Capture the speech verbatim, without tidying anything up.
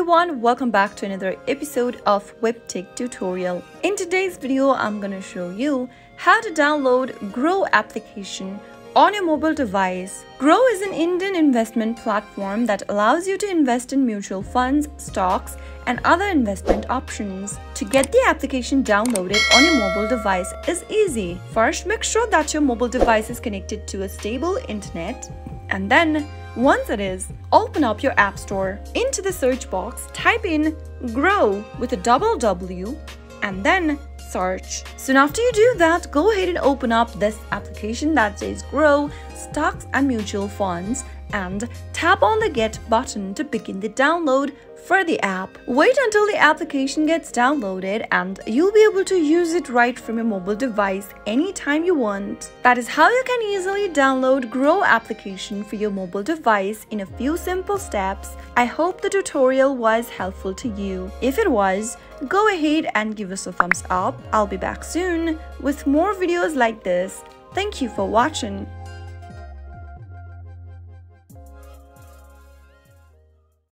everyone, welcome back to another episode of WebTech Tutorial. In today's video, I'm gonna show you how to download Groww application on your mobile device. Groww is an Indian investment platform that allows you to invest in mutual funds, stocks, and other investment options. To get the application downloaded on your mobile device is easy. First, make sure that your mobile device is connected to a stable internet, and then once it is, open up your app store. Into the search box, type in Groww with a double W and then search. Soon after you do that, go ahead and open up this application that says Groww Stocks and Mutual Funds and tap on the Get button to begin the download for the app. Wait until the application gets downloaded and you'll be able to use it right from your mobile device anytime you want. That is how you can easily download Groww application for your mobile device in a few simple steps. I hope the tutorial was helpful to you. If it was, go ahead and give us a thumbs up. I'll be back soon with more videos like this. Thank you for watching.